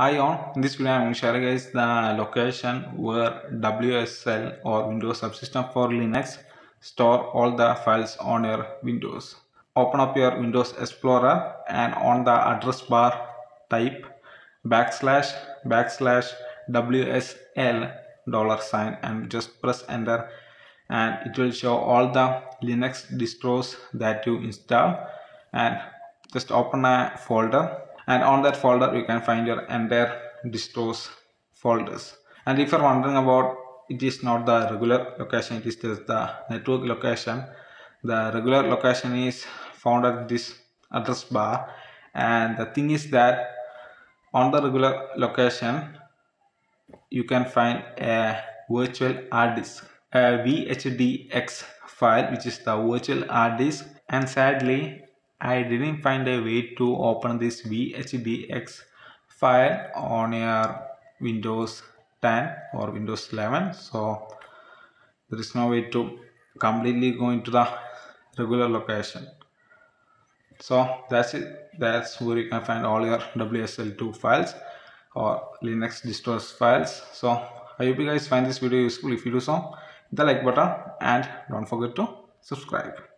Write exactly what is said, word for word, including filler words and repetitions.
Hi all, in this video I am going to share guys the location where W S L or Windows Subsystem for Linux store all the files on your Windows. Open up your Windows Explorer and on the address bar type backslash backslash W S L dollar sign and just press enter and it will show all the Linux distros that you install, and just open a folder. And on that folder you can find your entire distros folders. And if you're wondering about it, is not the regular location, it is just the network location. The regular location is found at this address bar, and the thing is that on the regular location you can find a virtual hard disk, a V H D X file, which is the virtual hard disk. And sadly I didn't find a way to open this V H D X file on your Windows ten or Windows eleven, so there is no way to completely go into the regular location. So that's it, that's where you can find all your W S L two files or Linux distros files. So I hope you guys find this video useful. If you do so, hit the like button and don't forget to subscribe.